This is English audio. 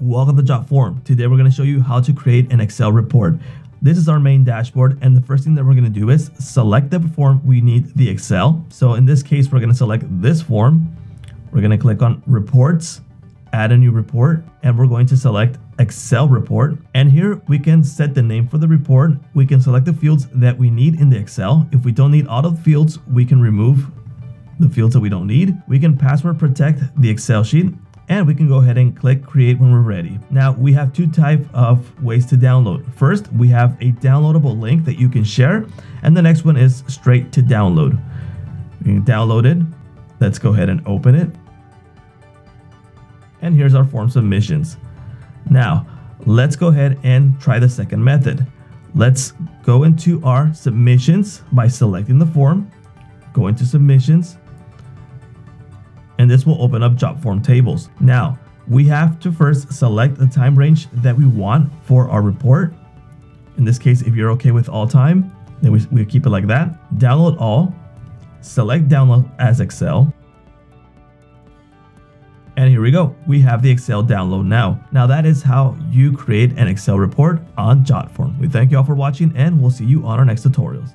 Welcome to Jotform. Today we're going to show you how to create an Excel report. This is our main dashboard, and the first thing that we're going to do is select the form we need the Excel. So in this case, we're going to select this form. We're going to click on Reports, Add a new report, and we're going to select Excel report. And here we can set the name for the report. We can select the fields that we need in the Excel. If we don't need auto fields, we can remove the fields that we don't need. We can password protect the Excel sheet. And we can go ahead and click create when we're ready. Now we have two types of ways to download. First, we have a downloadable link that you can share. And the next one is straight to download. You can download it. Let's go ahead and open it. And here's our form submissions. Now let's go ahead and try the second method. Let's go into our submissions by selecting the form, go into submissions, and this will open up Jotform tables. Now, we have to first select the time range that we want for our report. In this case, if you're okay with all time, then we keep it like that. Download all, select download as Excel. And here we go. We have the Excel download now. Now that is how you create an Excel report on Jotform. We thank you all for watching, and we'll see you on our next tutorials.